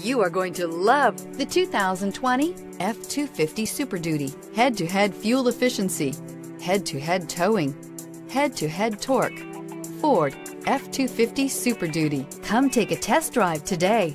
You are going to love the 2020 F-250 Super Duty. Head-to-head fuel efficiency, head-to-head towing, head-to-head torque. Ford F-250 Super Duty. Come take a test drive today.